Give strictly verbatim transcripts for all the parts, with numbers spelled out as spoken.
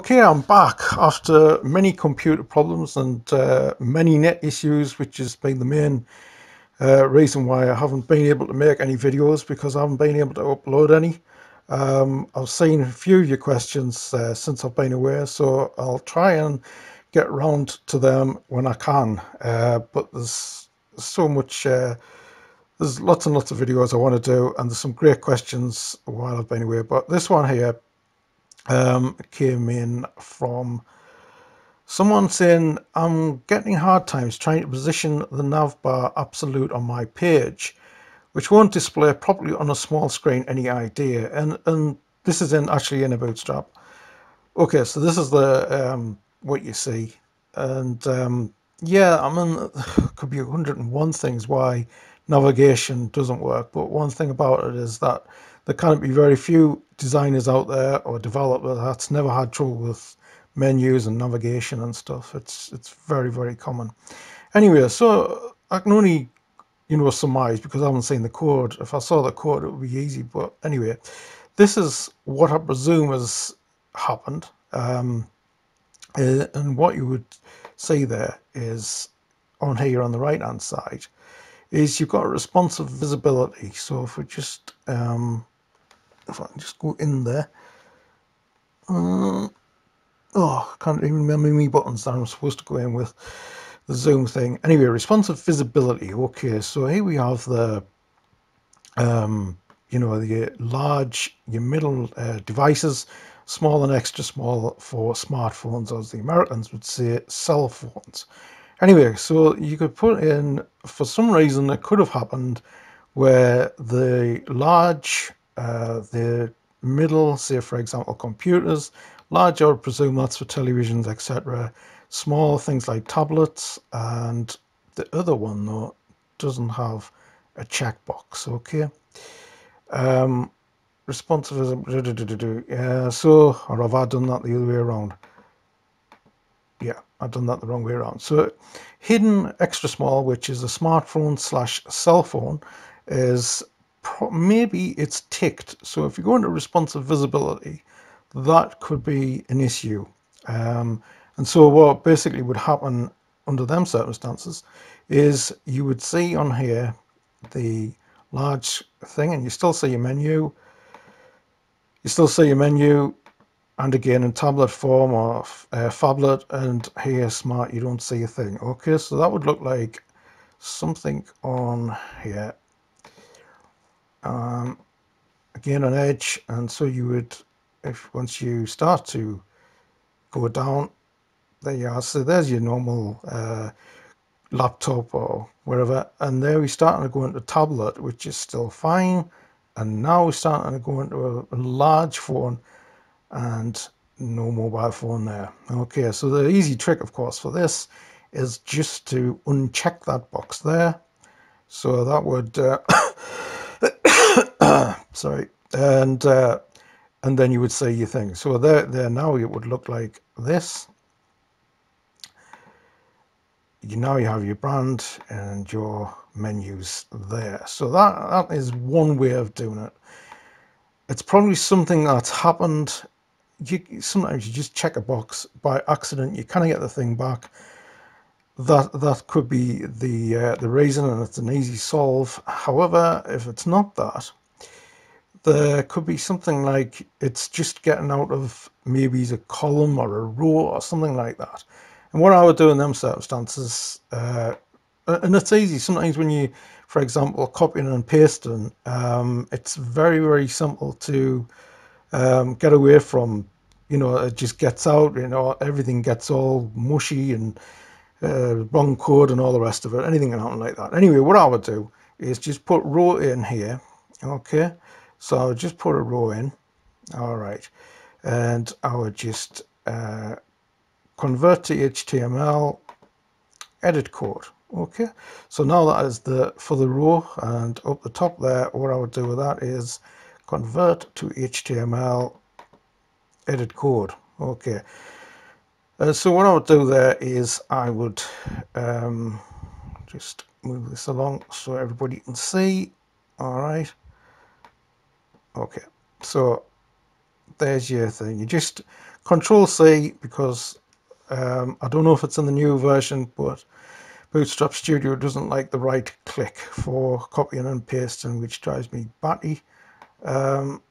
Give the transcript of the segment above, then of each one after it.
Okay, I'm back after many computer problems and uh, many net issues, which has been the main uh, reason why I haven't been able to make any videos, because I haven't been able to upload any. Um, I've seen a few of your questions uh, since I've been away, so I'll try and get round to them when I can. Uh, but there's so much, uh, there's lots and lots of videos I want to do, and there's some great questions while I've been away. But this one here, um came in from someone saying, I'm getting hard times trying to position the nav bar absolute on my page, which won't display properly on a small screen. Any idea? And and this is in actually in a Bootstrap. Okay, so this is the um what you see, and um yeah, I mean, could be a hundred and one things why navigation doesn't work, but one thing about it is that there can't be very few designers out there or developers that's never had trouble with menus and navigation and stuff. It's it's very, very common. Anyway, so I can only, you know, surmise, because I haven't seen the code. If I saw the code, it would be easy. But anyway, this is what I presume has happened. Um, and what you would see there is on here on the right-hand side is you've got responsive visibility. So if we just, um, if I can just go in there, um, oh, I can't even remember my buttons that I'm supposed to go in with, the zoom thing. Anyway, responsive visibility. Okay, so here we have the, um, you know, the large, your middle uh, devices, small and extra small for smartphones, as the Americans would say, cell phones. Anyway, so you could put in, for some reason it could have happened where the large, uh, the middle, say for example computers, large I would presume that's for televisions, et cetera. Small things like tablets, and the other one though doesn't have a checkbox. Okay, um, responsive is, yeah, so, or have I done that the other way around? Yeah, I've done that the wrong way around. So hidden extra small, which is a smartphone slash cell phone, is pro maybe it's ticked. So if you go into responsive visibility, that could be an issue. Um, and so what basically would happen under them circumstances is you would see on here the large thing, and you still see your menu. You still see your menu. And again, in tablet form or uh, phablet, and here smart, you don't see a thing. Okay, so that would look like something on here. Um, again, on Edge, and so you would, if once you start to go down, there you are. So there's your normal uh, laptop or wherever, and there we're starting to go into tablet, which is still fine, and now we're starting to go into a, a large phone. And no mobile phone there. Okay, so the easy trick of course for this is just to uncheck that box there. So that would uh, sorry, and uh, and then you would say your thing. So there there now it would look like this. You now you have your brand and your menus there. So that that is one way of doing it. It's probably something that's happened. You, sometimes you just check a box by accident, you kind of get the thing back. That that could be the uh, the reason, and it's an easy solve. However, if it's not that, there could be something like it's just getting out of maybe a column or a row or something like that. And what I would do in them circumstances, uh, and it's easy sometimes when you, for example, copying and pasting, um, it's very, very simple to Um, get away from, you know, it just gets out, you know, everything gets all mushy and uh, wrong code and all the rest of it, anything can happen like that. Anyway, what I would do is just put row in here. Okay, so I would just put a row in, all right, and I would just uh, convert to H T M L, edit code. Okay, so now that is the for the row, and up the top there, what I would do with that is convert to H T M L, edit code. Okay, uh, so what I would do there is I would um, just move this along so everybody can see. All right. Okay, so there's your thing. You just Control C, because um, I don't know if it's in the new version, but Bootstrap Studio doesn't like the right click for copying and pasting, which drives me batty. Um,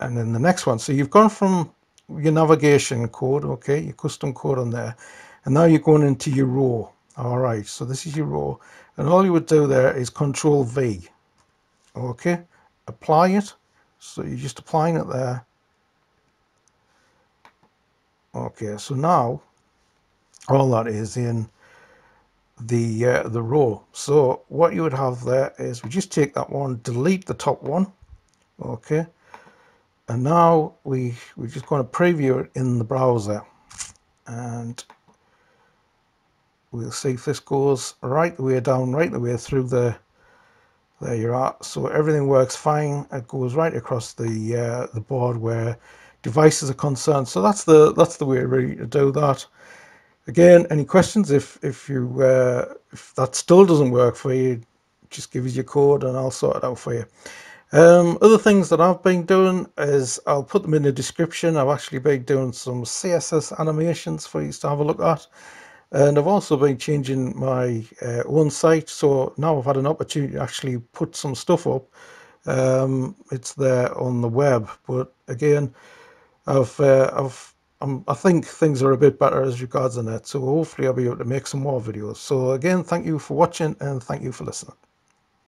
and then the next one, so you've gone from your navigation code, okay, your custom code on there, and now you're going into your row. All right, so this is your row, and all you would do there is Control V, okay, apply it. So you're just applying it there. Okay, so now all that is in the uh, the row. So what you would have there is we just take that one, delete the top one, okay, and now we we're just going to preview it in the browser, and we'll see if this goes right the way down, right the way through the. There you are. So everything works fine. It goes right across the uh, the board where devices are concerned. So that's the that's the way really to do that. Again, any questions? If if you uh, if that still doesn't work for you, just give us your code and I'll sort it out for you. Um, other things that I've been doing is I'll put them in the description. I've actually been doing some C S S animations for you to have a look at. And I've also been changing my uh, own site, so now I've had an opportunity to actually put some stuff up. Um, it's there on the web, but again, I've uh, I've I'm, I think things are a bit better as regards the net. So hopefully I'll be able to make some more videos. So again, thank you for watching and thank you for listening.